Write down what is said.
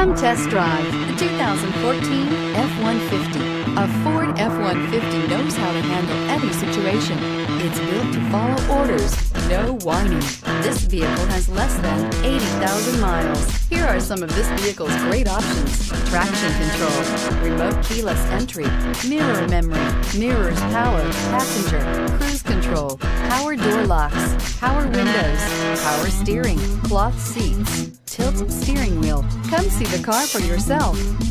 Come test drive the 2014 F-150. A Ford F-150 knows how to handle any situation. It's built to follow orders, no whining. This vehicle has less than 80,000 miles. Here are some of this vehicle's great options: traction control, remote keyless entry, mirror memory, mirrors power, passenger, cruise control, power door locks, power windows, power steering, cloth seats, tilt steering wheel. Come see the car for yourself.